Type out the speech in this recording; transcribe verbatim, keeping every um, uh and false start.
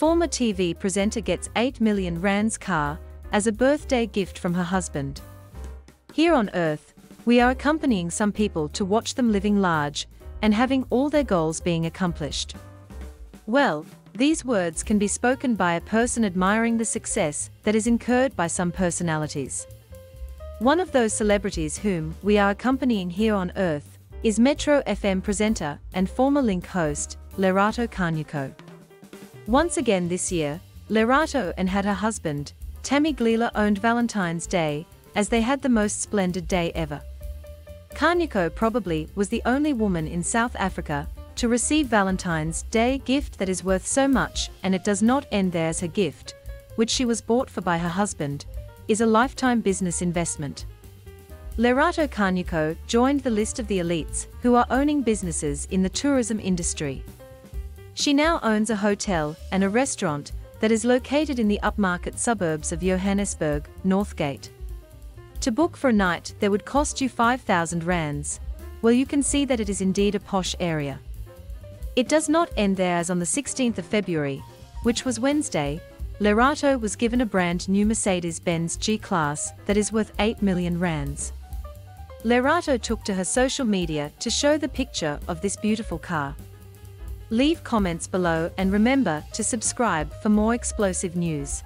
Former T V presenter gets eight million rand's car as a birthday gift from her husband. Here on Earth, we are accompanying some people to watch them living large and having all their goals being accomplished. Well, these words can be spoken by a person admiring the success that is incurred by some personalities. One of those celebrities whom we are accompanying here on Earth is Metro F M presenter and former Link host, Lerato Kganyago. Once again this year, Lerato and had her husband, Tammy Gleeler, owned Valentine's Day, as they had the most splendid day ever. Kganyago probably was the only woman in South Africa to receive Valentine's Day gift that is worth so much, and it does not end there, as her gift, which she was bought for by her husband, is a lifetime business investment. Lerato Kganyago joined the list of the elites who are owning businesses in the tourism industry. She now owns a hotel and a restaurant that is located in the upmarket suburbs of Johannesburg, Northgate. To book for a night there would cost you five thousand rands. Well, you can see that it is indeed a posh area. It does not end there, as on the sixteenth of February, which was Wednesday, Lerato was given a brand new Mercedes-Benz G-Class that is worth eight million rands. Lerato took to her social media to show the picture of this beautiful car. Leave comments below and remember to subscribe for more explosive news.